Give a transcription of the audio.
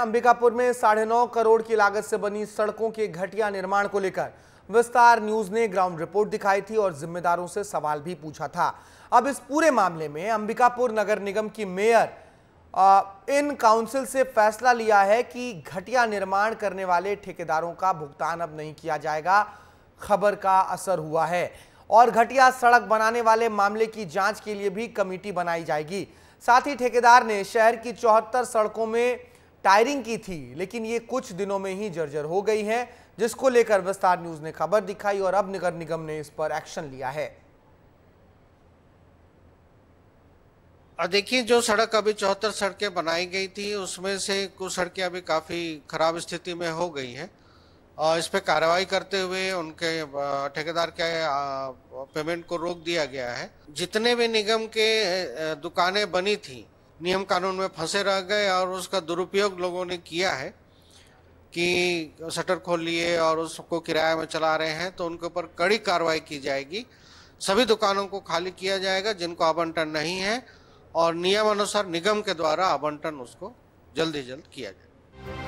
अंबिकापुर में 9.5 करोड़ की लागत से बनी सड़कों के घटिया निर्माण को लेकर विस्तार न्यूज ने ग्राउंड रिपोर्ट दिखाई थी और जिम्मेदारों से सवाल भी पूछा था। अब इस पूरे मामले में अंबिकापुर नगर निगम की मेयर इन काउंसिल से फैसला लिया है कि घटिया निर्माण करने वाले ठेकेदारों का भुगतान अब नहीं किया जाएगा। खबर का असर हुआ है और घटिया सड़क बनाने वाले मामले की जांच के लिए भी कमेटी बनाई जाएगी। साथ ही ठेकेदार ने शहर की 74 सड़कों में टायरिंग की थी, लेकिन ये कुछ दिनों में ही जर्जर हो गई है, जिसको लेकर विस्तार न्यूज ने खबर दिखाई और अब नगर निगम ने इस पर एक्शन लिया है। देखिए, जो सड़क अभी 74 सड़कें बनाई गई थी उसमें से कुछ सड़कें अभी काफी खराब स्थिति में हो गई हैं और इस पर कार्रवाई करते हुए उनके ठेकेदार के पेमेंट को रोक दिया गया है। जितने भी निगम के दुकानें बनी थी नियम कानून में फंसे रह गए और उसका दुरुपयोग लोगों ने किया है कि शटर खोल लिए और उसको किराए में चला रहे हैं, तो उनके ऊपर कड़ी कार्रवाई की जाएगी। सभी दुकानों को खाली किया जाएगा जिनको आवंटन नहीं है और नियमानुसार निगम के द्वारा आवंटन उसको जल्द ही जल्द किया जाएगा।